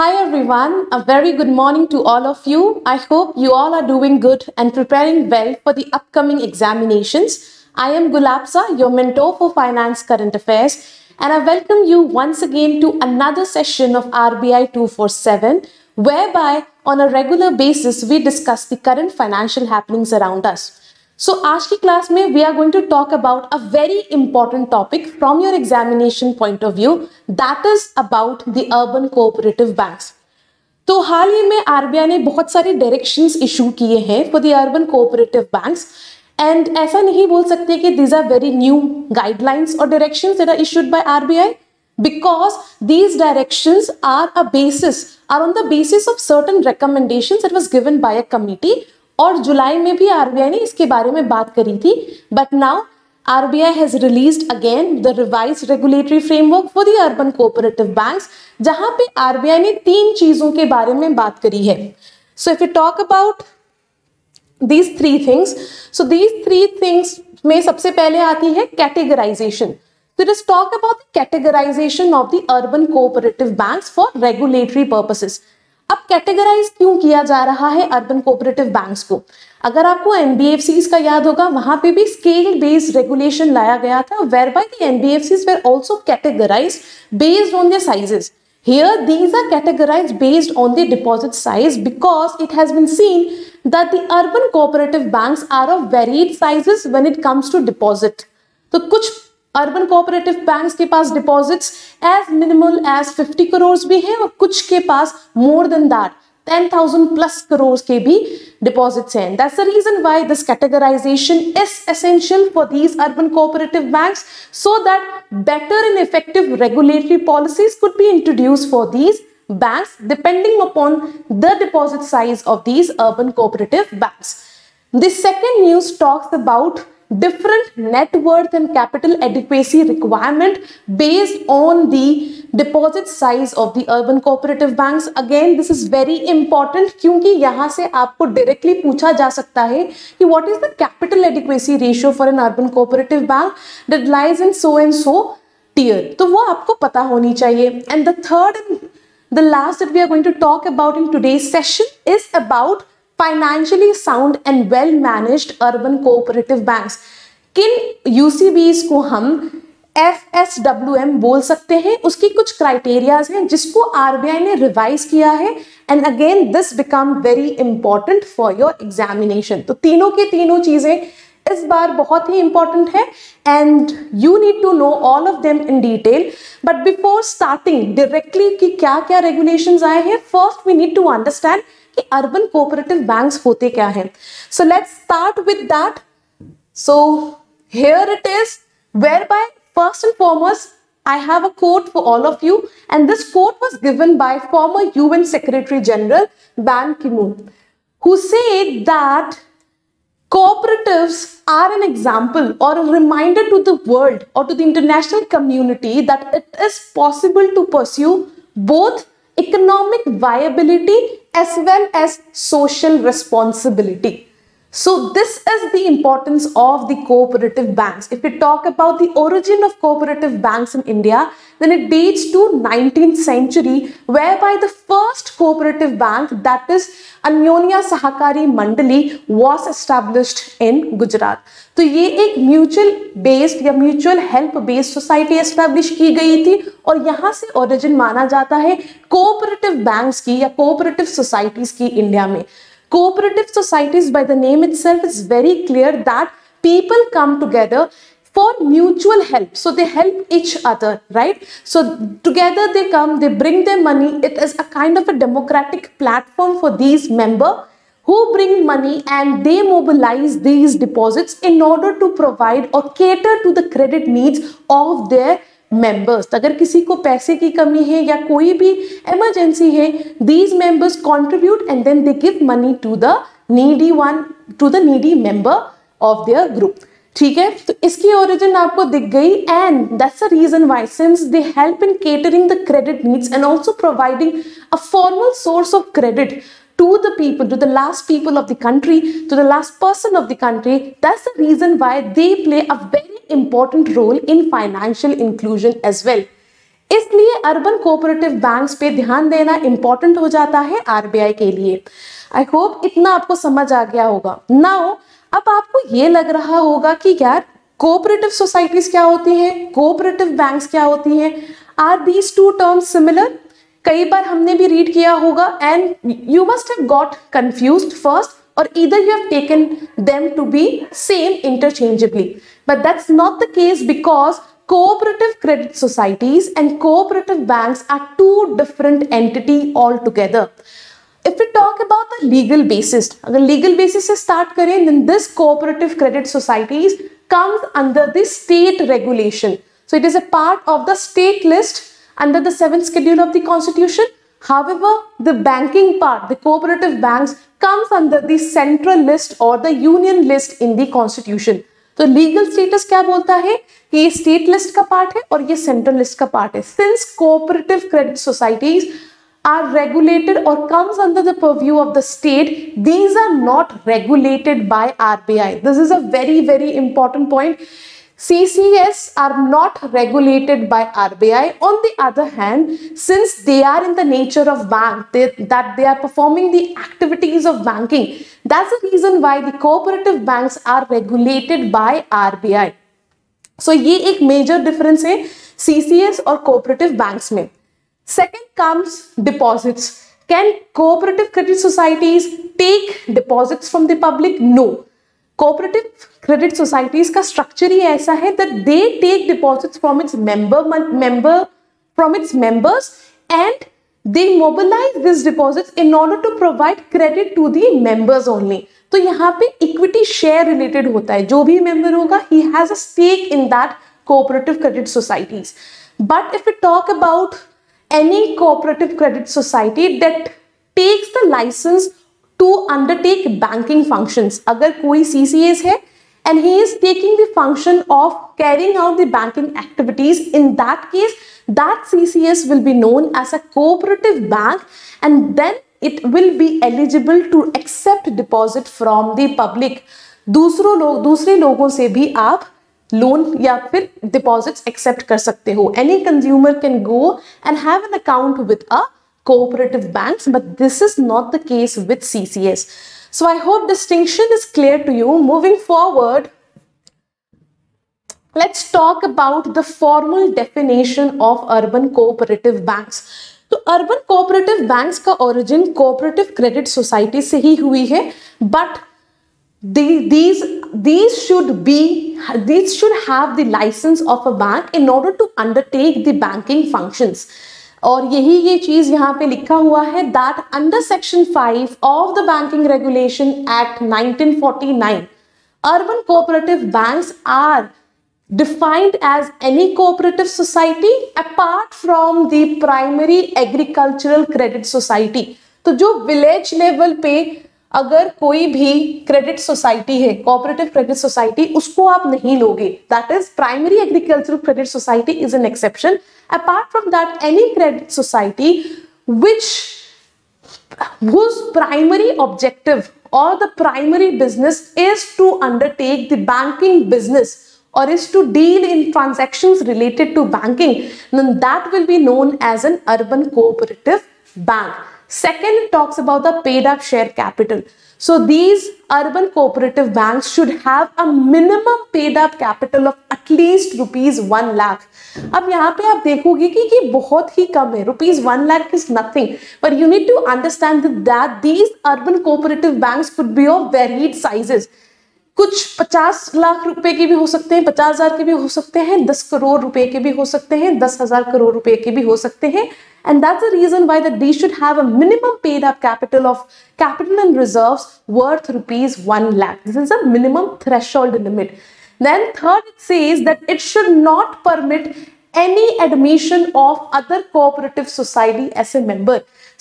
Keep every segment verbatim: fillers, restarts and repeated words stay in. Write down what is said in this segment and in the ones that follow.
Hi everyone, a very good morning to all of you. I hope you all are doing good and preparing well for the upcoming examinations. I am Gulabsa, your mentor for Finance Current Affairs, and I welcome you once again to another session of R B I two forty-seven, whereby on a regular basis we discuss the current financial happenings around us. So, आज की class में we are going to talk about a very important topic from your examination point of view, that is about the urban cooperative banks. तो हाल ही में RBI ने बहुत सारे directions issue किए हैं for the urban cooperative banks, and ऐसा नहीं बोल सकते कि these are very new guidelines or directions that are issued by R B I, because these directions are a basis are on the basis of certain recommendations that was given by a committee. और जुलाई में भी RBI ने इसके बारे में बात करी थी, but now RBI has released again the revised regulatory framework for the urban cooperative banks, जहां पे आरबीआई ने तीन चीजों के बारे में बात करी है. So if you talk about these three things, so these three things में सबसे पहले आती है categorisation. So let us talk about the categorization of the urban cooperative banks for regulatory purposes. अब कैटेगराइज क्यों किया जा रहा है अर्बन कोऑपरेटिव बैंक्स को? अगर आपको एनबीएफसीज का याद होगा, वहां पे भी स्केल बेस्ड रेगुलेशन लाया गया था, whereby the NBFCs were also categorise based on their sizes. Here these are categorise based on the deposit size, because it has been seen that the urban cooperative banks are of varied sizes when it comes to deposit. तो कुछ urban cooperative banks के पास deposits as minimal as fifty crore भी हैं, और कुछ के पास more than that ten thousand plus crore के भी डिपॉजिट्स हैं. That's the reason why this categorisation is essential for these urban cooperative banks, so that better and effective regulatory policies could be introduce for these banks depending upon the deposit size of these urban cooperative banks. The second news talks about different net worth and capital adequacy requirement based on the deposit size of the urban cooperative banks. Again, this is very important क्योंकि यहाँ से आपको directly पूछा जा सकता है कि what is the capital adequacy ratio for an urban cooperative bank that lies in so and so tier. तो वो आपको पता होनी चाहिए. And the third and the last that we are going to talk about in today's session is about financially sound and well managed urban cooperative banks. किन UCBs को हम एफएसडब्ल्यूएम बोल सकते हैं, उसकी कुछ क्राइटेरियाज हैं जिसको आरबीआई ने रिवाइज किया है, and again this become very important for your examination. तो तीनों के तीनों चीजें इस बार बहुत ही इंपॉर्टेंट है, and you need to know all of them in detail. But before starting directly कि क्या क्या रेगुलेशंस आए हैं, first we need to understand urban cooperative banks होते क्या हैं. So let's start with that. So here it is, whereby first and foremost I have a quote for all of you, and this quote was given by former UN secretary general Ban Ki-moon, who said that cooperatives are an example or a reminder to the world or to the international community that it is possible to pursue both economic viability as well as social responsibility. So this is the importance of the cooperative banks. If we talk about the origin of cooperative banks in India, then it dates to nineteenth century, whereby the first cooperative bank, that is Anyonya Sahakari Mandali, was established in Gujarat. तो ये एक mutual based या mutual help based society establish की गई थी, और यहाँ से origin माना जाता है cooperative banks की या cooperative societies की India में. Cooperative societies, by the name itself, is very clear that people come together for mutual help. So they help each other, right? So together they come, they bring their money. It is a kind of a democratic platform for these members who bring money, and they mobilize these deposits in order to provide or cater to the credit needs of their members. अगर किसी को पैसे की कमी है या कोई भी इमरजेंसी है, these members contribute and then they give money to the needy one to the needy member of their group. ठीक है, तो इसकी ओरिजिन आपको दिख गई, and that's the reason why since they help in catering the credit needs and also providing a formal source of credit to the people, to the last people of the country, to the last person of the country. That's the reason why they play a very important role in financial inclusion as well. इसलिए urban cooperative banks पे ध्यान देना important हो जाता है RBI के लिए। I hope इतना आपको समझ आ गया होगा। नाउ अब आपको ये लग रहा होगा कि यार कोऑपरेटिव सोसाइटीज क्या होती हैं, कोऑपरेटिव बैंक्स क्या होती हैं, are these two terms similar? कई बार हमने भी रीड किया होगा and you must have got confused first और either you have taken them to be same interchangeably, but that's not the case because cooperative credit societies and cooperative banks are two different entity altogether. If we talk about the legal basis, agar legal basis se start kare, then this cooperative credit societies comes under the state regulation, so it is a part of the state list under the seventh schedule of the constitution. However, the banking part, the cooperative banks comes under the central list or the union list in the constitution. तो legal status क्या बोलता है कि ये state list का part है और ये central list का part है. Since cooperative credit societies are regulated or comes under the purview of the state, these are not regulated by R B I. This is a very very important point. C C S are not regulated by R B I. On the other hand, since they are in the nature of bank, they, that they are performing the activities of banking, that's the reason why the cooperative banks are regulated by R B I. So, ये एक major difference है C C S और cooperative banks में. Second comes deposits. Can cooperative credit societies take deposits from the public? No. Cooperative credit societies का structure ही ऐसा है that they take deposits from its member member from its members and they mobilise this deposits in order to provide credit to the members only. तो यहाँ पे equity share related होता है, जो भी मेंबर होगा ही has a stake in that cooperative credit societies. But if you talk about any cooperative credit society that takes the license to undertake banking functions, अगर कोई C C S है and he is taking the function of carrying out the banking activities, in that case that C C S will be known as a cooperative bank and then it will be eligible to accept deposit from the public. दूसरों लोग दूसरे लोगों से भी आप loan या फिर deposits accept कर सकते हो. Any consumer can go and have an account with a cooperative banks, but this is not the case with C C S. So I hope distinction is clear to you. Moving forward, let's talk about the formal definition of urban cooperative banks. तो urban cooperative banks का origin cooperative credit society से ही हुई है, but The, these these should be these should have the license of a bank in order to undertake the banking functions. और यही ये चीज यहाँ पे लिखा हुआ है that under section five of the banking regulation act nineteen forty-nine, urban cooperative banks are defined as any cooperative society apart from the primary agricultural credit society. तो जो village level पे अगर कोई भी क्रेडिट सोसाइटी है, cooperative credit society, उसको आप नहीं लोगे. That is primary agricultural credit society is an exception. Apart from that any credit society which whose primary objective or the primary business is to undertake the banking business or is to deal in transactions related to banking, then that will be known as an urban cooperative bank. Second, it talks about the paid up share capital. So these urban cooperative banks should have a minimum paid up capital of at least rupees one lakh. अब यहाँ पे आप देखोगे कि ये बहुत ही कम है. Rupees one lakh is nothing. But you need to understand that these urban cooperative banks could be of varied sizes. कुछ पचास लाख रुपए के भी हो सकते हैं, पचास हजार के भी हो सकते हैं, दस करोड़ रुपए के भी हो सकते हैं, दस हजार करोड़ रुपए के भी हो सकते हैं. And that's the reason why that they should have a minimum paid up capital of capital and reserves worth rupees one lakh. This is a minimum threshold limit. Then third, it says that it should not permit any admission of other cooperative society as a member.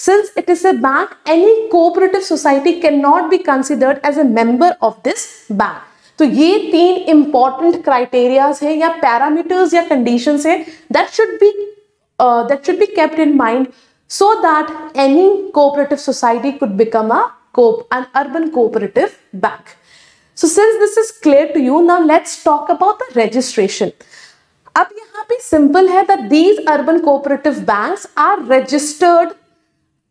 Since it is a bank, any cooperative society cannot be considered as a member of this bank. तो ये तीन important criterias हैं या parameters या conditions हैं that should be Uh, that should be kept in mind so that any cooperative society could become a coop an urban cooperative bank. So since this is clear to you, now let's talk about the registration. अब यहाँ भी simple है that these urban cooperative banks are registered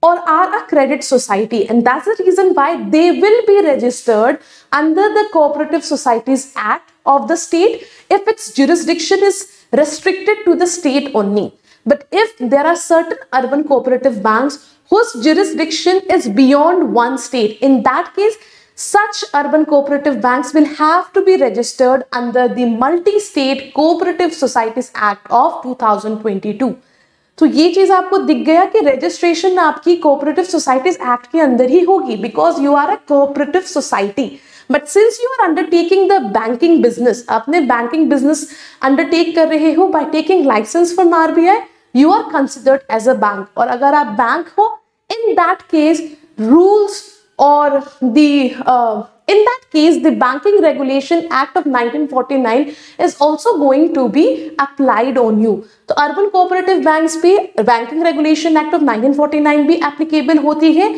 or are a credit society, and that's the reason why they will be registered under the Cooperative Societies Act of the state if its jurisdiction is restricted to the state only. But if there are certain urban cooperative banks whose jurisdiction is beyond one state, in that case, such urban cooperative banks will have to be registered under the Multi-State Cooperative Societies Act of two thousand twenty-two. तो ये चीज आपको दिख गया कि registration आपकी cooperative societies act के अंदर ही होगी because you are a cooperative society. But since you are undertaking the banking business, आपने बैंकिंग बिजनेस अंडरटेक कर रहे हो by taking license from RBI, you are considered as a bank. और अगर आप बैंक हो इन दैट केस रूल्स और दी in that case the Banking Regulation Act of nineteen forty-nine is also going to be applied on you. तो urban cooperative banks पे Banking Regulation Act of nineteen forty-nine भी applicable होती है.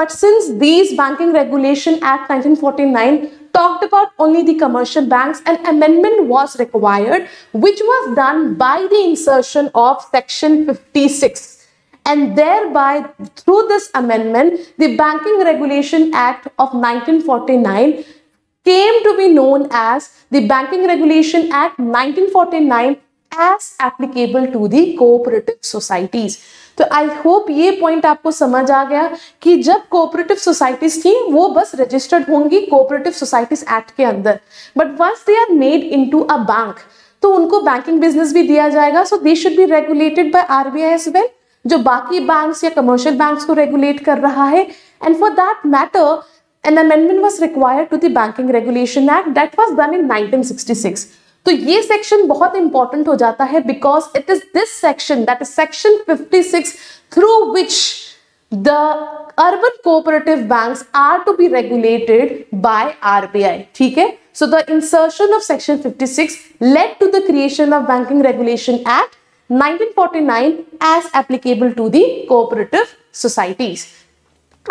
But since these Banking Regulation Act nineteen forty-nine talked about only the commercial banks, an amendment was required which was done by the insertion of section fifty-six. And thereby, through this amendment, the Banking Regulation Act of nineteen forty-nine came to be known as the Banking Regulation Act nineteen forty-nine as applicable to the cooperative societies. तो I hope ये point आपको समझ आ गया कि जब cooperative societies थी वो बस रजिस्टर्ड होंगी कोऑपरेटिव सोसाइटीज एक्ट के अंदर, but once they are made into a bank तो उनको बैंकिंग बिजनेस भी दिया जाएगा. So they should be regulated by RBI as well, जो बाकी बैंक्स या कमर्शियल बैंक्स को रेगुलेट कर रहा है. And for that matter an amendment was required to the banking regulation act that was done in nineteen sixty six. तो ये section बहुत इंपॉर्टेंट हो जाता है because it is this section that is section fifty-six through which the urban cooperative banks are to be regulated by RBI. ठीक है, so the insertion of section fifty-six led to the creation of banking regulation act nineteen forty-nine as applicable to the cooperative societies.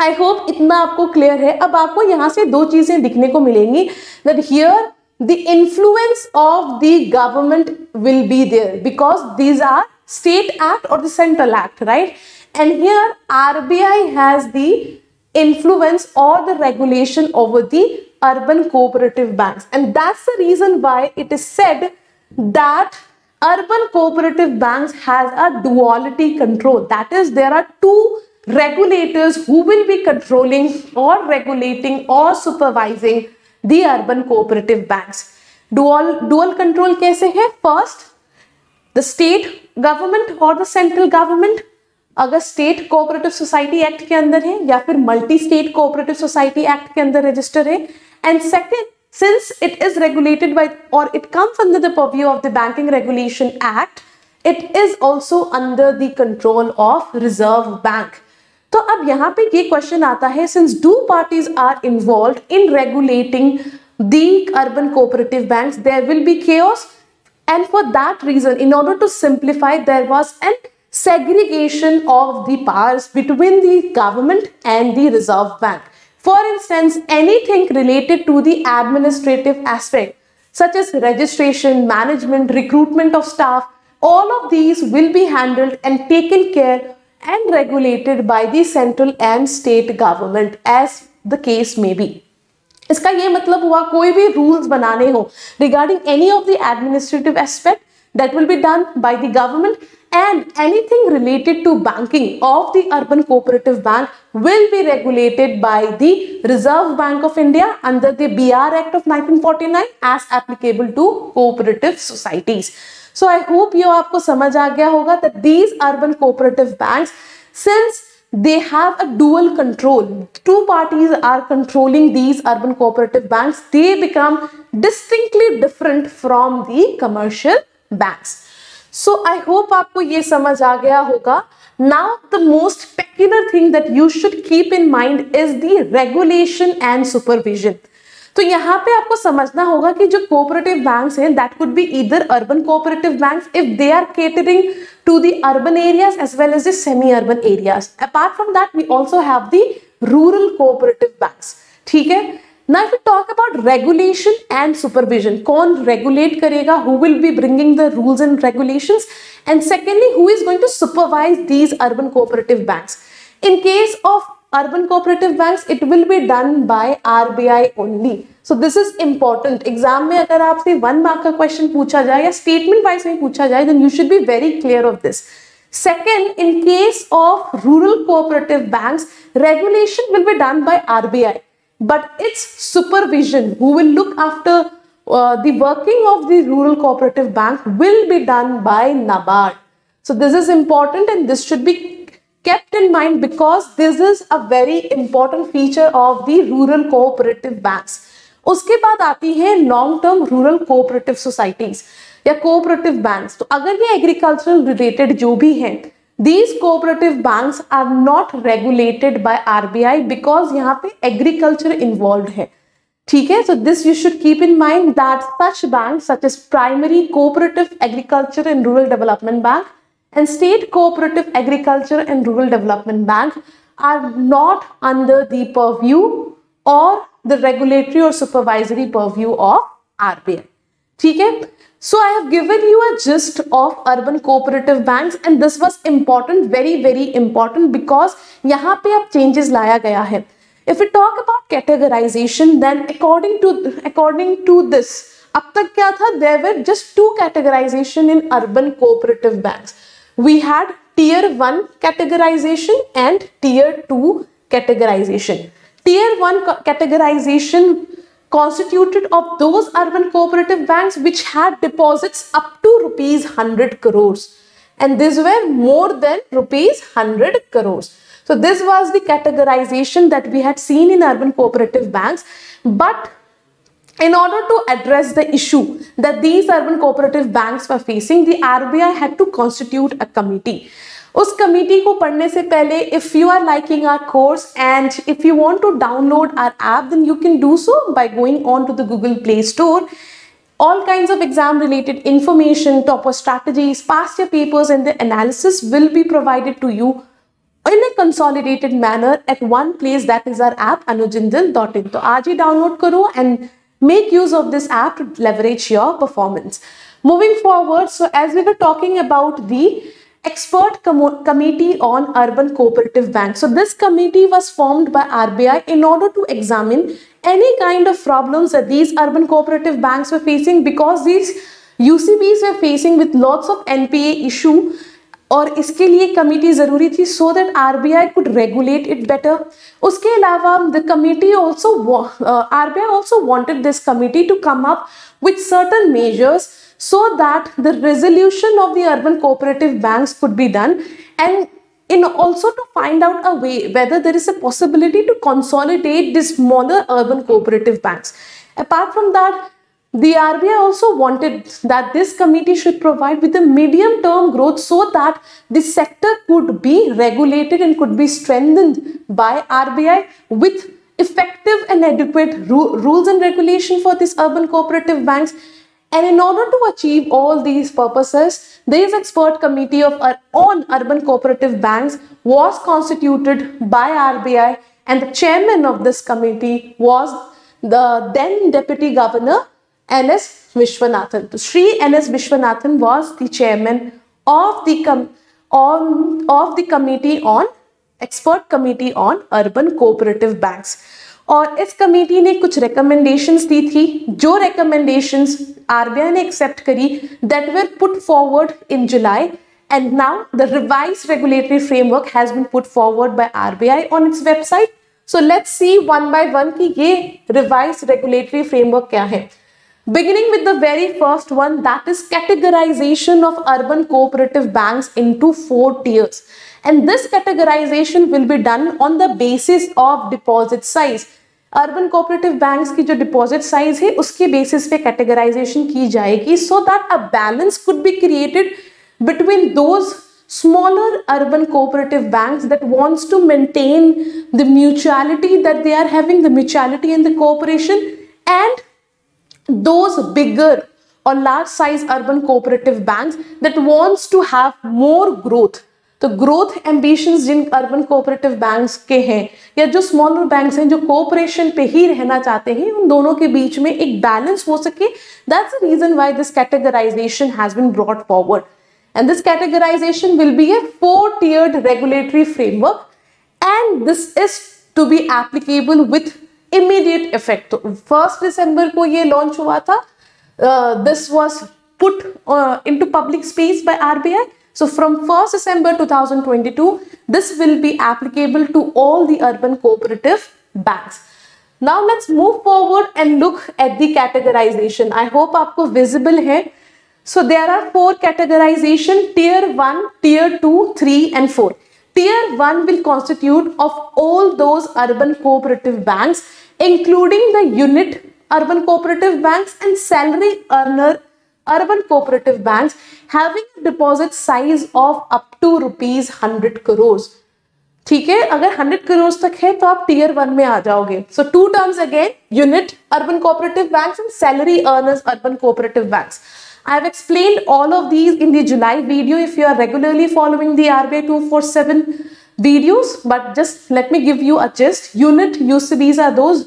I hope इतना आपको clear है. अब आपको यहाँ से दो चीजें दिखने को मिलेंगी that here the influence of the government will be there because these are state act or the central act, right? And here R B I has the influence or the regulation over the urban cooperative banks, and that's the reason why it is said that urban cooperative banks has a duality control. That is, there are two regulators who will be controlling or regulating or supervising the urban cooperative banks. Dual, dual control कैसे है? First, the state government or the central government, अगर state cooperative society act के अंदर है या फिर multi state cooperative society act के अंदर register है. And second, since it is regulated by or it comes under the purview of the Banking Regulation Act, it is also under the control of Reserve Bank. तो अब यहाँ पे ये question आता है, since two parties are involved in regulating the urban cooperative banks, there will be chaos, and for that reason, in order to simplify, there was an segregation of the powers between the government and the Reserve Bank. For instance, anything related to the administrative aspect, such as registration, management, recruitment of staff, all of these will be handled and taken care and regulated by the central and state government, as the case may be. इसका ये मतलब हुआ कोई भी rules बनाने हो regarding any of the administrative aspect, that will be done by the government, and anything related to banking of the urban cooperative bank will be regulated by the Reserve Bank of India under the B R Act of nineteen forty-nine as applicable to cooperative societies. So I hope you आपको समझ आ गया होगा that these urban cooperative banks, since they have a dual control, two parties are controlling these urban cooperative banks, they become distinctly different from the commercial banks. So I hope आपको ये समझ आ गया होगा. Now the most peculiar thing that you should keep in mind is the regulation and supervision. तो यहाँ पे आपको समझना होगा कि जो cooperative banks हैं, that could be either urban cooperative banks if they are catering to the urban areas as well as the semi-urban areas. Apart from that, we also have the rural cooperative banks. ठीक है, Now if we talk about regulation and supervision, कौन regulate करेगा, who will be bringing the rules and regulations, and secondly who is going to supervise these urban cooperative banks. In case of urban cooperative banks, it will be done by R B I only. So this is important. Exam में अगर आपसे one mark का question पूछा जाए या statement wise में पूछा जाए, then you should be very clear of this. Second, in case of rural cooperative banks, regulation will be done by R B I, but its supervision, who will look after uh, the working of the rural cooperative bank, will be done by NABARD. So this is important, and this should be kept in mind because this is a very important feature of the rural cooperative banks. उसके बाद आती है long term rural cooperative societies या cooperative banks. तो अगर ये agricultural related जो भी हैं, these cooperative banks are not regulated by R B I because यहाँ पे agriculture involved है. ठीक है, so this you should keep in mind that such banks such as primary cooperative agriculture and rural development bank and state cooperative agriculture and rural development bank are not under the purview or the regulatory or supervisory purview of R B I. ठीक है, so I have given you a gist of urban cooperative banks, and this was important, very very important, because यहाँ पे अब changes लाया गया है. If we talk about categorization, then according to according to this, अब तक क्या था, there were just two categorization in urban cooperative banks. We had tier one categorization and tier two categorization. Tier one categorization constituted of those urban cooperative banks which had deposits up to rupees one hundred crores, and these were more than rupees one hundred crores. So this was the categorization that we had seen in urban cooperative banks. But in order to address the issue that these urban cooperative banks were facing, the R B I had to constitute a committee. उस committee को पढ़ने से पहले, if you are liking our course and if you want to download our app, then you can do so by going on to the Google Play Store. All kinds of exam related information, topper strategies, past year papers and the analysis will be provided to you in a consolidated manner at one place, that is our app anujindal dot in. तो आज ही download करो and make use of this app to leverage your performance. Moving forward, so as we were talking about the expert com committee on urban cooperative banks, so this committee was formed by R B I in order to examine any kind of problems that these urban cooperative banks were facing, because these U C Bs were facing with lots of N P A issue. और इसके लिए committee ज़रूरी थी so that R B I could regulate it better. उसके अलावा the committee also uh, R B I also wanted this committee to come up with certain measures so that the resolution of the urban cooperative banks could be done, and in also to find out a way whether there is a possibility to consolidate the smaller urban cooperative banks. Apart from that, the R B I also wanted that this committee should provide with a medium term growth so that the sector could be regulated and could be strengthened by R B I with effective and adequate ru rules and regulation for these urban cooperative banks. And in order to achieve all these purposes, this expert committee of our own urban cooperative banks was constituted by R B I, and the chairman of this committee was the then Deputy Governor N S Vishwanathan. So Shri N S Vishwanathan was the chairman of the com on, of the committee on expert committee on urban cooperative banks. और इस committee ने कुछ recommendations दी थी, जो recommendations R B I ने accept करी, that were put forward in July, and now the revised regulatory framework has been put forward by R B I on its website. So let's see one by one कि ये revised regulatory framework क्या है. Beginning with the very first one, that is categorization of urban cooperative banks into four tiers. And this categorization will be done on the basis of deposit size. Urban cooperative banks की जो deposit size है, उसके basis पे categorization की जाएगी, so that a balance could be created between those smaller urban cooperative banks that wants to maintain the mutuality that they are having, the mutuality and the cooperation, and those bigger or large size urban cooperative banks that wants to have more growth. तो growth ambitions जिन urban cooperative banks के हैं या जो smaller banks हैं जो cooperation पे ही रहना चाहते हैं, उन दोनों के बीच में एक बैलेंस हो सके, that's the reason why this categorization has been brought forward and this categorization will be a four tiered regulatory framework and this is to be applicable with immediate effect. First दिसंबर को ये launch हुआ था, this was put uh, into public space by R B I. So from first December two thousand twenty-two, this will be applicable to all the urban cooperative banks. Now let's move forward and look at the categorization. I hope आपको visible है. So there are four categorization: tier one, tier two, three, and four. Tier one will constitute of all those urban cooperative banks, including the unit urban cooperative banks and salary earner urban cooperative banks having deposit size of up to rupees hundred crores. ठीक है, अगर hundred crore तक है तो आप tier one में आ जाओगे. So two terms again, unit urban cooperative banks and salary earners urban cooperative banks. I have explained all of these in the July video if you are regularly following the R B I two forty-seven videos, but just let me give you a gist. Unit U C Bs are those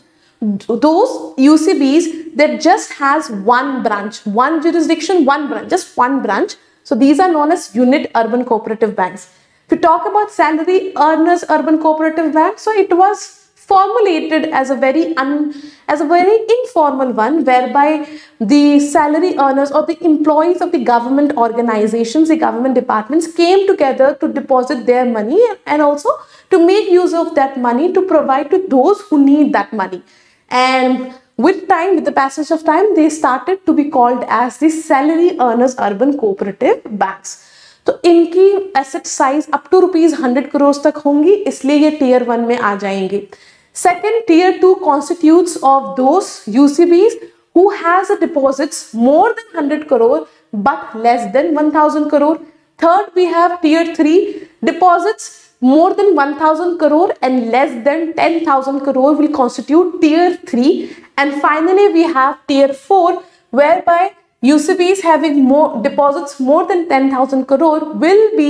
those U C Bs that just has one branch, one jurisdiction, one branch, just one branch. So these are known as unit urban cooperative banks. If you talk about salary earners urban cooperative banks, so it was formulated as a very un, as a very informal one, whereby the salary earners or the employees of the government organizations, the government departments came together to deposit their money and also to make use of that money to provide to those who need that money. And with time, with the passage of time, they started to be called as the salary earners urban cooperative banks. तो इनकी asset size up to rupees hundred crore तक होंगी, इसलिए ये tier one में आ जाएंगे. Second, tier two constitutes of those UCBs who has a deposits more than hundred crore but less than one thousand crore. Third, we have tier three deposits more than one thousand crore and less than ten thousand crore will constitute tier three. And finally we have tier four, whereby U C Bs having more deposits more than ten thousand crore will be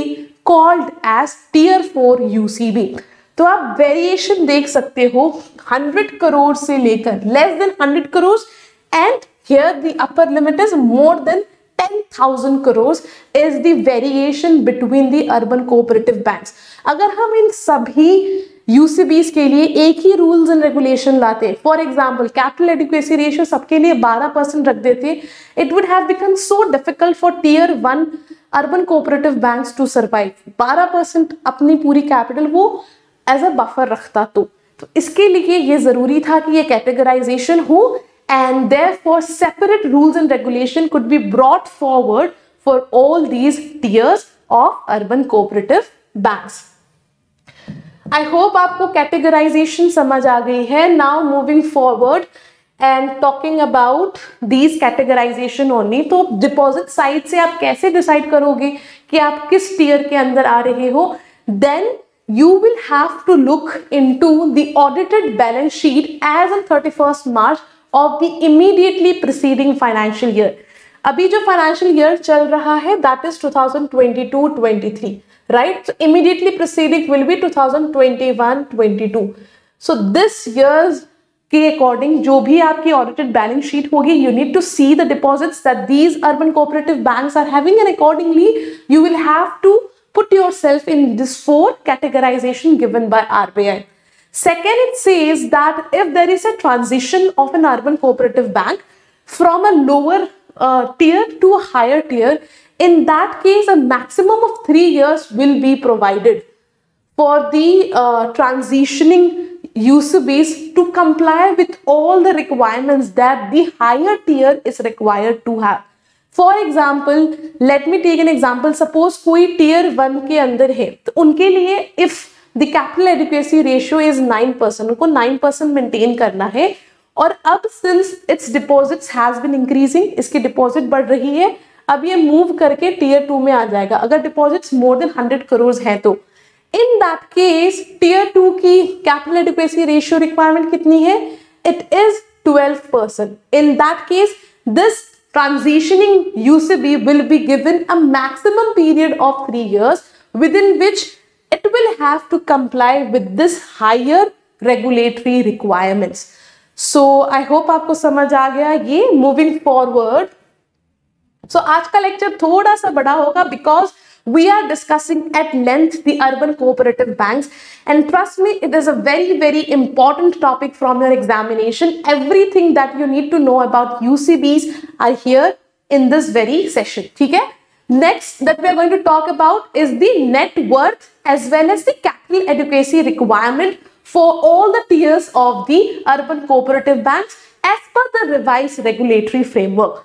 called as tier four U C B. तो आप variation देख सकते हो hundred crore से लेकर less than hundred crores, and here the upper limit is more than ten thousand crores is the variation between the urban cooperative banks. अगर हम इन सभी U C Bs के लिए एक ही rules and regulation latte, for example, capital adequacy ratio सबके लिए twelve percent रख देते, it would have become so difficult for tier one urban cooperative banks to survive. Twelve percent अपनी पूरी capital वो as a buffer रखता तो. तो इसके लिए ये जरूरी था कि ये categorization हो. And therefore, separate rules and regulation could be brought forward for all these tiers of urban cooperative banks. I hope आपको categorization समझ आ गई है. Now moving forward and talking about these categorization only. तो deposit side से आप कैसे decide करोगे कि आप किस tier के अंदर आ रहे हो? Then you will have to look into the audited balance sheet as on thirty-first March. Of the immediately preceding financial year. अभी जो financial year चल रहा है that is twenty twenty-two twenty-three, right? So immediately preceding will be twenty twenty-one twenty-two. So this year's के according जो भी आपकी audited balance sheet होगी, you need to see the deposits that these urban cooperative banks are having, and accordingly you will have to put yourself in this four categorization given by R B I. Second, it says that if there is a transition of an urban cooperative bank from a lower uh, tier to a higher tier, in that case a maximum of three years will be provided for the uh, transitioning U C Bs to comply with all the requirements that the higher tier is required to have. For example, let me take an example. Suppose कोई tier one के अंदर है, तो उनके लिए if The capital adequacy ratio is nine percent. उनको nine percent maintain करना है और अब since it's deposits has been increasing, इसकी डिपॉजिट बढ़ रही है, अब ये मूव करके टीयर टू में आ जाएगा अगर deposits more than hundred crore है तो. In that case tier two की कैपिटल एडिक्वेसी रेशियो रिक्वायरमेंट कितनी है? It is twelve percent. In that case this transitioning U C B will be given a maximum period of three years within which it will have to comply with this higher regulatory requirements. So I hope आपको समझ आ गया ये moving forward. So आज का lecture थोड़ा सा बड़ा होगा because we are discussing at length the urban cooperative banks, and trust me, it is a very very important topic from your examination. Everything that you need to know about U C Bs are here in this very session. ठीक है? Next that we are going to talk about is the net worth as well as the capital adequacy requirement for all the tiers of the urban cooperative banks as per the revised regulatory framework.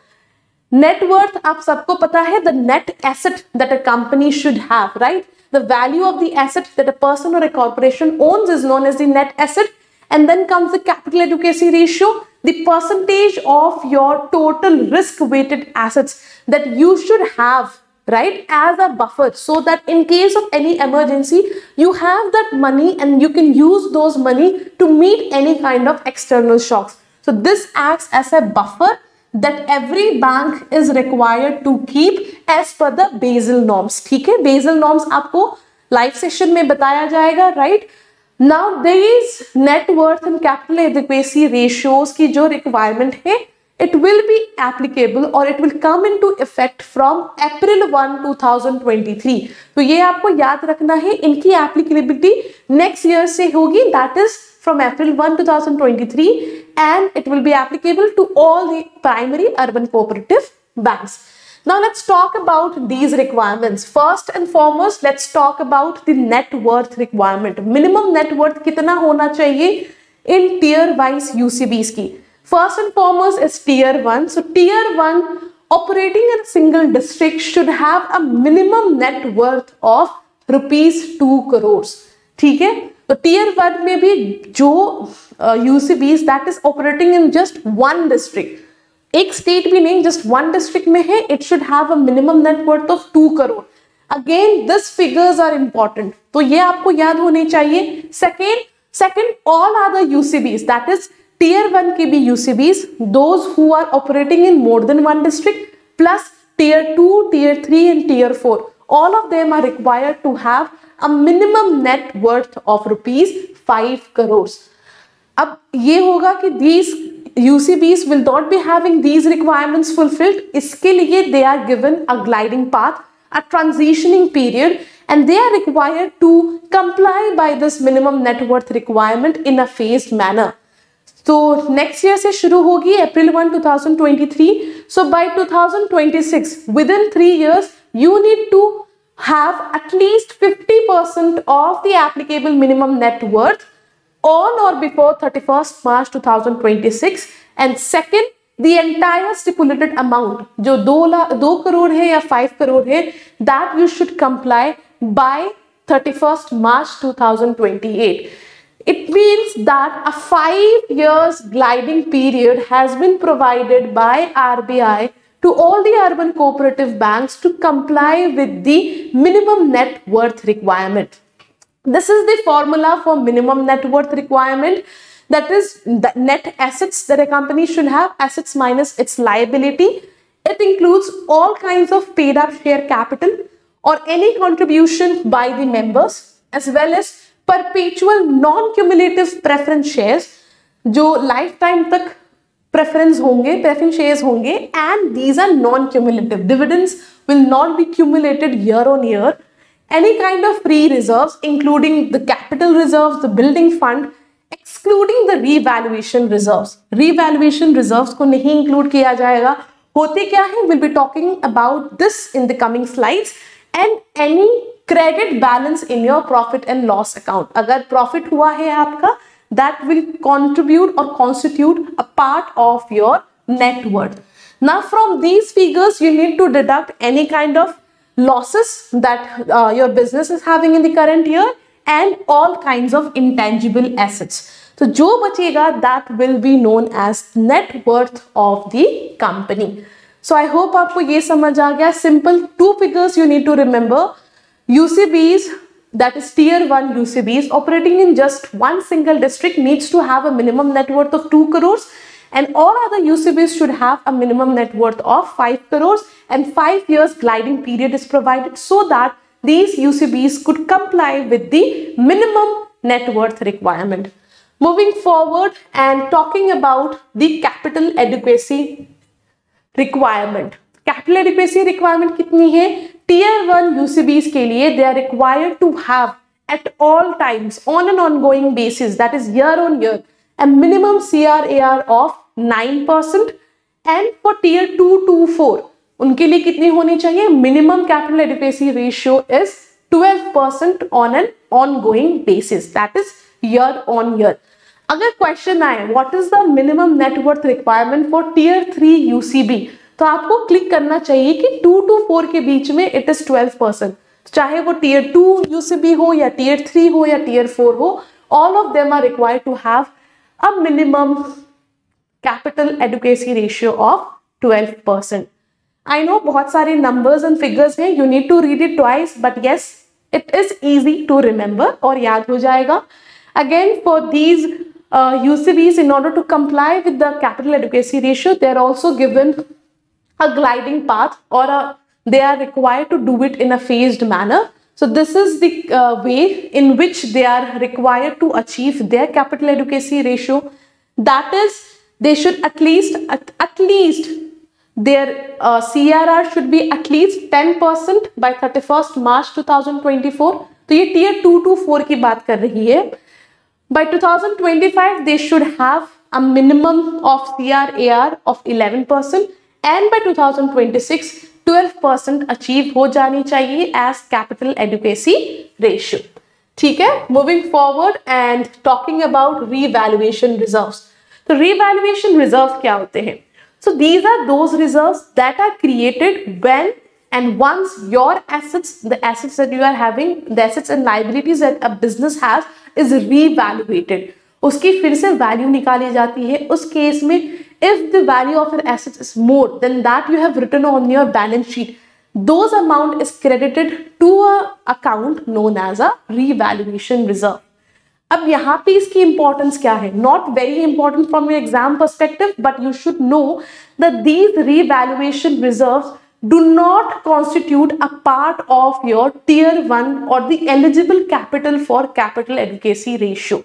Net worth आप सबको पता है the net asset that a company should have, right? The value of the asset that a person or a corporation owns is known as the net asset, and then comes the capital adequacy ratio, the percentage of your total risk-weighted assets that you should have, right, as a buffer, so that in case of any emergency, you have that money and you can use those money to meet any kind of external shocks. So this acts as a buffer that every bank is required to keep as per the Basel norms. ठीक है, Basel norms आपको live session में बताया जाएगा, right? Now these net worth and capital adequacy ratios की जो requirement है, it will be applicable or it will come into effect from April first two thousand twenty-three. तो ये आपको याद रखना है, इनकी applicability next year से होगी, that is from April first two thousand twenty-three, and it will be applicable to all the primary urban cooperative banks. Now let's talk about these requirements. First and foremost, let's talk about the net worth requirement. Minimum net worth कितना होना चाहिए in tier wise U C Bs की. First and foremost is tier one. So tier one operating in a single district should have a minimum net worth of rupees two crores. ठीक है, तो tier one में भी जो U C Bs that is operating in just one district, एक state भी नहीं, just one district में है, it should have a minimum net worth of two crore. Again this figures are important, तो ये आपको याद होने चाहिए. Second second all other UCBs that is tier one के भी UCBs those who are operating in more than one district plus tier two, tier three and tier four, all of them are required to have a minimum net worth of rupees five crore. अब ये होगा कि these U C Bs will not be having these requirements fulfilled. इसके लिए they are given a gliding path, a transitioning period, and they are required to comply by this minimum net worth requirement in a phased manner. So next year से शुरू होगी April first two thousand twenty-three. So by two thousand twenty-six, within three years, you need to have at least fifty percent of the applicable minimum net worth on or before thirty-first March two thousand twenty-six, and second, the entire stipulated amount जो दो लाख दो करोड़ है या five crore है, that you should comply by thirty-first March two thousand twenty-eight. It means that a five years gliding period has been provided by R B I to all the urban cooperative banks to comply with the minimum net worth requirement. This is the formula for minimum net worth requirement, that is the net assets that a company should have, assets minus its liability. It includes all kinds of paid up share capital or any contribution by the members, as well as perpetual non-cumulative preference shares, जो lifetime तक preference होंगे, preference shares होंगे, and these are non-cumulative. Dividends will not be cumulated year on year. Any kind of free reserves, including the capital reserves, the building fund, excluding the revaluation reserves. Revaluation reserves को नहीं include किया जाएगा. होते क्या है? We'll be talking about this in the coming slides. And any credit balance in your profit and loss account. अगर profit हुआ है आपका, that will contribute or constitute a part of your net worth. Now from these figures, you need to deduct any kind of losses that uh, your business is having in the current year and all kinds of intangible assets. So, जो बचेगा that will be known as net worth of the company. So, I hope आपको ये समझ आ गया. Simple two figures you need to remember. U C Bs, that is tier one U C Bs operating in just one single district needs to have a minimum net worth of two crores. And all other U C Bs should have a minimum net worth of five crores, and five years gliding period is provided so that these U C Bs could comply with the minimum net worth requirement. Moving forward and talking about the capital adequacy requirement. Capital adequacy requirement कितनी है? Tier one U C Bs के लिए they are required to have at all times on an ongoing basis, that is year on year, a minimum C R A R of nine percent, and for tier two to four उनके लिए कितनी होनी चाहिए? Minimum capital adequacy ratio is twelve percent on an ongoing basis, that is year on year. अगर question आए what is the minimum net worth requirement for tier three U C B, तो आपको click करना चाहिए कि two to four के बीच में it is twelve percent, चाहे वो tier two U C B हो या tier three हो या tier four हो, all of them are required to have a minimum capital adequacy ratio of twelve percent. I know बहुत सारे numbers and figures हैं, you need to read it twice, but yes, it is easy to remember और याद हो जाएगा. Again, for these uh, U C Bs, in order to comply with the capital adequacy ratio, they are also given a gliding path, or a, they are required to do it in a phased manner. So this is the uh, way in which they are required to achieve their capital adequacy ratio. That is, they should at least, at, at least their uh, C R R should be at least ten percent by thirty-first March two thousand twenty-four. तो ये tier two to four की बात कर रही है. By twenty twenty-five, they should have a minimum of C R A R of eleven percent. And by twenty twenty-six, twelve percent achieve हो जानी चाहिए as capital adequacy ratio. ठीक है, moving forward and talking about revaluation reserves. तो revaluation reserves क्या होते हैं? So these are those reserves that are created when and once your assets, the assets that you are having, the assets and liabilities that a business has is revaluated. उसकी फिर से value निकाली जाती है. उस केस में if the value of an asset is more than that you have written on your balance sheet, those amount is credited to an account known as a revaluation reserve. अब यहाँ पे इसकी importance क्या है? Not very important from your exam perspective, but you should know that these revaluation reserves do not constitute a part of your tier one or the eligible capital for capital adequacy ratio.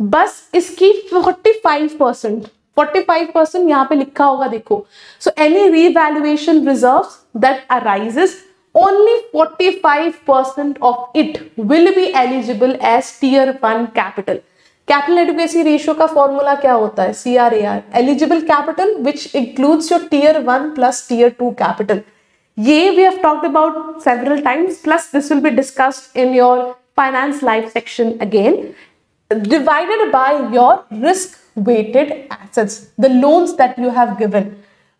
बस इसकी forty-five percent forty-five percent यहाँ पे लिखा होगा, देखो. So any revaluation reserves that arises, only forty-five percent of it will be eligible as tier one capital. Capital adequacy ratio का formula क्या होता है? C R A R, eligible capital which includes your tier one plus tier two capital. ये we have talked about several times, plus this will be discussed in your finance live section again. Divided by your risk weighted assets, the loans that you have given.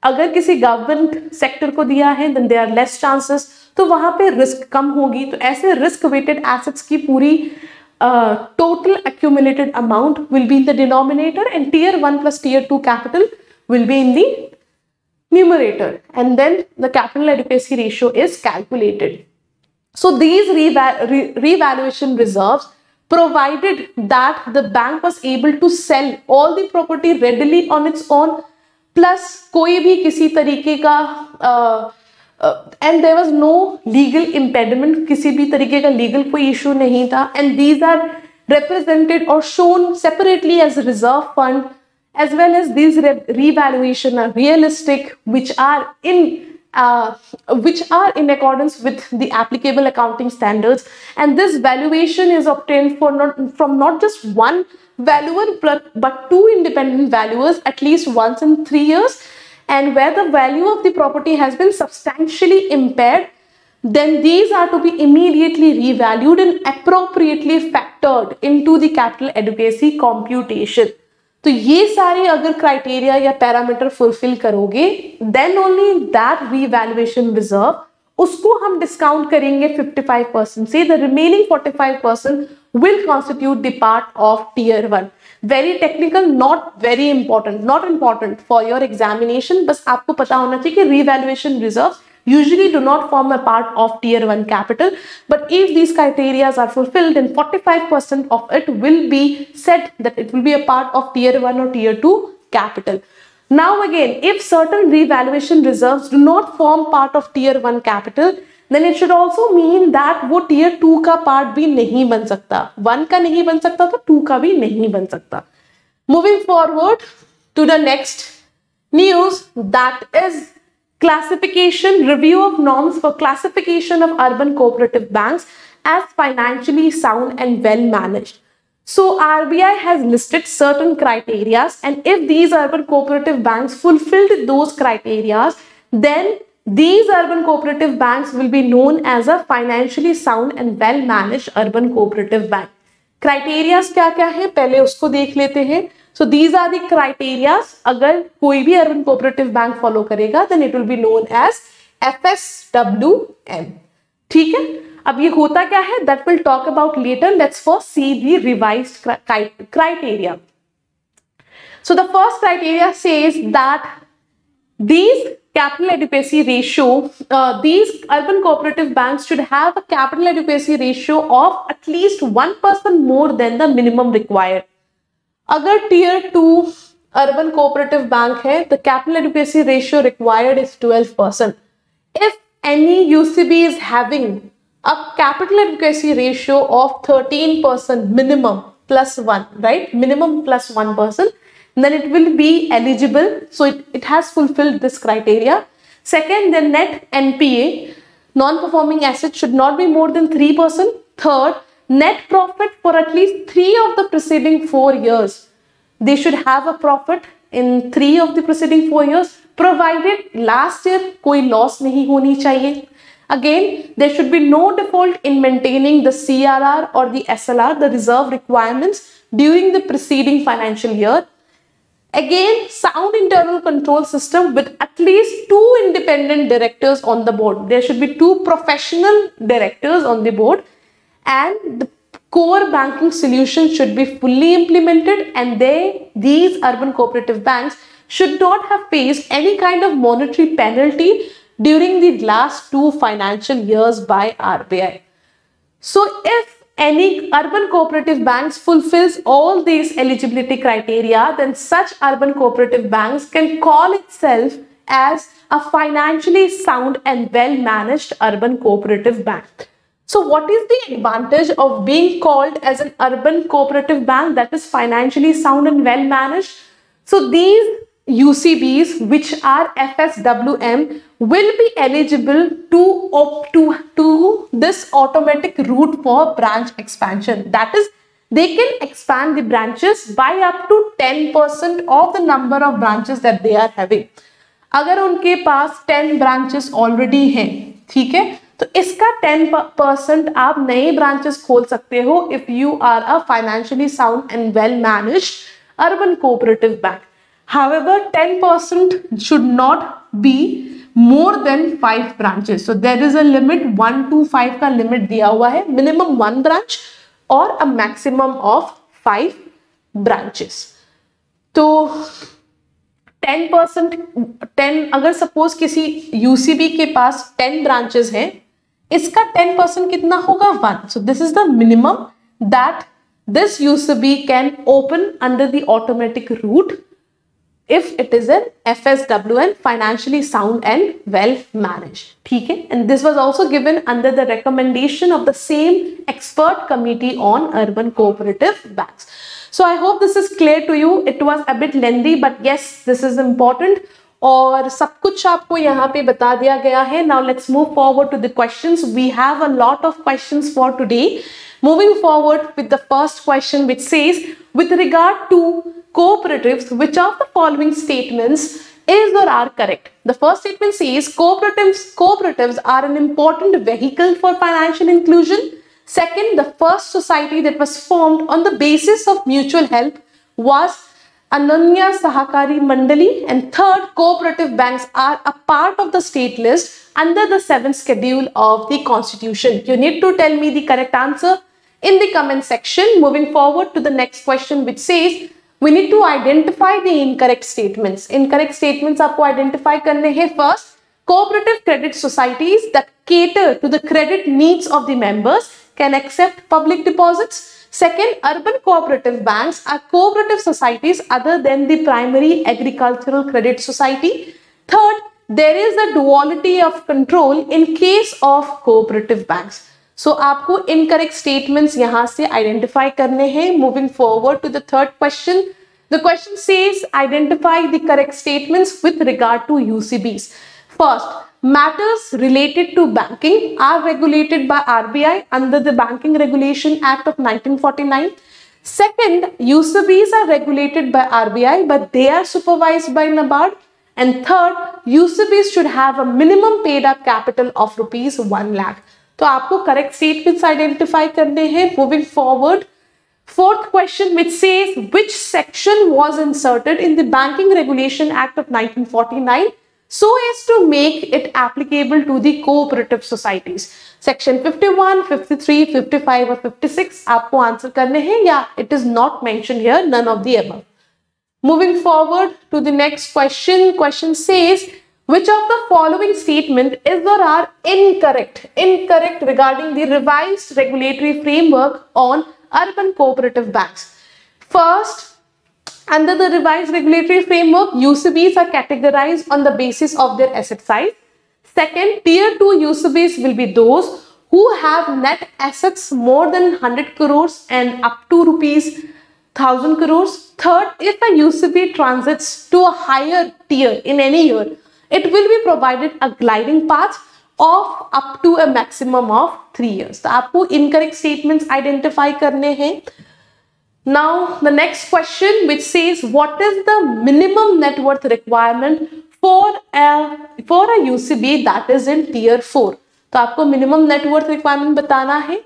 अगर किसी government sector को दिया है then there are less chances, तो वहां पे risk कम होगी. तो ऐसे रिस्क वेटेड एसेट्स की पूरी total accumulated amount will be in the denominator and tier one plus tier two capital will be in the numerator and then the capital adequacy ratio is calculated. So these revaluation reserves, provided that the bank was able to sell all the property readily on its own, plus कोई भी किसी तरीके का uh, uh, and there was no legal impediment, किसी भी तरीके का legal कोई issue नहीं था, and these are represented or shown separately as reserve fund, as well as these re revaluation are realistic, which are in Uh, which are in accordance with the applicable accounting standards, and this valuation is obtained for not, from not just one valuer but, but two independent valuers at least once in three years, and where the value of the property has been substantially impaired, then these are to be immediately revalued and appropriately factored into the capital adequacy computation. तो ये सारे अगर criteria या parameter fulfill करोगे then only that revaluation reserve, उसको हम discount करेंगे fifty-five percent से. The remaining forty-five percent will constitute the part of tier one. Very technical, not very important, not important for your examination. बस आपको पता होना चाहिए कि revaluation reserve usually do not form a part of tier one capital, but if these criterias are fulfilled, then forty-five percent of it will be said that it will be a part of tier one or tier two capital. Now again, if certain revaluation reserves do not form part of tier one capital, then it should also mean that वो tier two का part भी नहीं बन सकता, one का नहीं बन सकता तो टू का भी नहीं बन सकता. Moving forward to the next news, that is classification, review of norms for classification of urban cooperative banks as financially sound and well managed. So R B I has listed certain criteria, and if these urban cooperative banks fulfilled those criteria, then these urban cooperative banks will be known as a financially sound and well managed urban cooperative bank. Criteria क्या क्या है पहले उसको देख लेते हैं. So these are the criteria. अगर कोई भी urban cooperative bank follow करेगा then it will be known as F S W M. ठीक है, अब ये होता क्या है that we'll talk about later. Let's first see the revised criteria. So the first criteria says that these capital adequacy ratio, uh, these urban cooperative banks should have a capital adequacy ratio of at least one percent more than the minimum required. अगर tier two urban cooperative bank है, the capital adequacy ratio required is twelve percent. If any U C B is having a capital adequacy ratio of thirteen percent minimum plus one, right? Minimum plus one percent, then it will be eligible. So it, it has fulfilled this criteria. Second, the net N P A, non-performing assets, should not be more than three percent. Third, net profit for at least three of the preceding four years. They should have a profit in three of the preceding four years, provided last year कोई loss नहीं होनी चाहिए. Again, there should be no default in maintaining the C R R or the S L R, the reserve requirements, during the preceding financial year. Again, sound internal control system with at least two independent directors on the board. There should be two professional directors on the board. And the core banking solution should be fully implemented, and they, these urban cooperative banks should not have faced any kind of monetary penalty during the last two financial years by R B I. So if any urban cooperative banks fulfills all these eligibility criteria, then such urban cooperative banks can call itself as a financially sound and well-managed urban cooperative bank. So what is the advantage of being called as an urban cooperative bank that is financially sound and well managed? So these U C Bs, which are F S W M, will be eligible to opt to, to this automatic route for branch expansion. That is, they can expand the branches by up to ten percent of the number of branches that they are having. अगर उनके पास ten branches already हैं, ठीक है, तो इसका ten percent आप नए branches खोल सकते हो if you are a financially sound and well managed urban cooperative bank. However, ten percent should not be more than five branches. So there is a limit, one to five का limit दिया हुआ है, minimum one branch or a maximum of five branches. तो ten percent, ten अगर suppose किसी U C B के पास ten branches हैं, इसका ten percent कितना होगा? One. So this is the minimum that this U C B can open under the automatic route if it is an F S W M, financially sound and well managed. ठीक है, and this was also given under the recommendation of the same expert committee on urban cooperative banks. So I hope this is clear to you. It was a bit lengthy, but yes, this is important. और सब कुछ आपको यहाँ पे बता दिया गया है. Now let's move forward to the questions. We have a lot of questions for today. Moving forward with the first question, which says, with regard to cooperatives, which of the following statements is or are correct? The first statement says, cooperatives, cooperatives are an important vehicle for financial inclusion. Second, the first society that was formed on the basis of mutual help was Anyonya Sahakari Mandali. And third, cooperative banks are a part of the state list under the seventh schedule of the constitution. You need to tell me the correct answer in the comment section. Moving forward to the next question, which says, we need to identify the incorrect statements. Incorrect statements aapko identify karne hai. First, cooperative credit societies that cater to the credit needs of the members can accept public deposits. Second, urban cooperative banks are cooperative societies other than the primary agricultural credit society. Third, there is a duality of control in case of cooperative banks. So आपको incorrect statements यहाँ से identify करने हैं. Moving forward to the third question. The question says identify the correct statements with regard to U C Bs. First, matters related to banking are regulated by R B I under the Banking Regulation Act of nineteen forty-nine. Second, U C Bs are regulated by R B I but they are supervised by NABARD. And third, U C Bs should have a minimum paid up capital of rupees one lakh. तो आपको correct statements identify करने हैं. Moving forward. Fourth question, which says which section was inserted in the Banking Regulation Act of nineteen forty-nine so as to make it applicable to the cooperative societies. Section fifty-one, fifty-three, fifty-five or fifty-six आपको answer करने हैं या it is not mentioned here, none of the above. Moving forward to the next question. Question says which of the following statement is or are incorrect? Incorrect regarding the revised regulatory framework on urban cooperative banks. First, under the revised regulatory framework, U C Bs are categorized on the basis of their asset size. Second, tier two U C Bs will be those who have net assets more than one hundred crores and up to rupees one thousand crores. Third, if a U C B transits to a higher tier in any year, it will be provided a gliding path of up to a maximum of three years. तो आपको incorrect statements identify करने हैं. Now the next question, which says what is the minimum net worth requirement for a for a U C B that is in tier four? तो आपको minimum net worth requirement बताना है.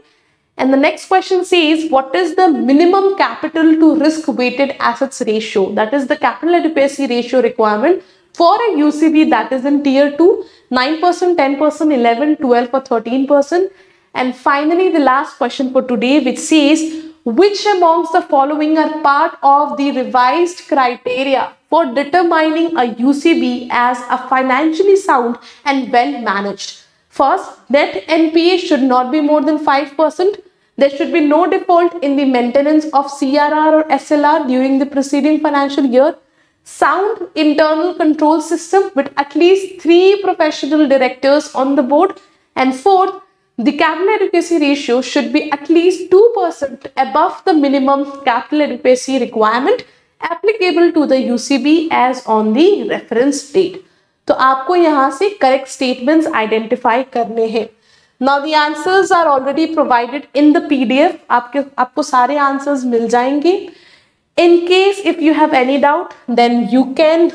And the next question says what is the minimum capital to risk weighted assets ratio, that is the capital adequacy ratio requirement for a U C B that is in tier two, nine percent, ten percent, eleven, twelve or thirteen percent. And finally, the last question for today, which says which amongst the following are part of the revised criteria for determining a U C B as a financially sound and well managed. First, net N P A should not be more than five percent. There should be no default in the maintenance of C R R or S L R during the preceding financial year. Sound internal control system with at least three professional directors on the board. And fourth, the capital adequacy ratio should be at least two percent above the minimum capital adequacy requirement applicable to the U C B as on the reference date. तो आपको यहाँ से correct statements identify करने हैं. Now the answers are already provided in the P D F. आपके आपको सारे answers मिल जाएंगे. In case if you have any doubt, then you can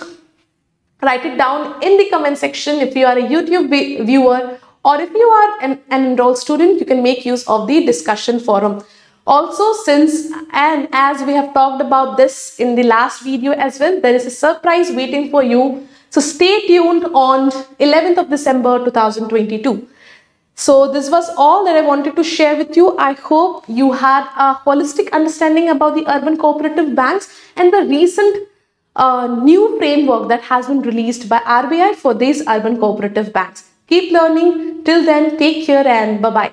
write it down in the comment section. If you are a YouTube viewer or if you are an, an enrolled student, you can make use of the discussion forum. Also, since and as we have talked about this in the last video as well, there is a surprise waiting for you. So stay tuned on eleventh of December two thousand twenty-two. So this was all that I wanted to share with you. I hope you had a holistic understanding about the urban cooperative banks and the recent uh, new framework that has been released by R B I for these urban cooperative banks. Keep learning. Till then, take care and bye-bye.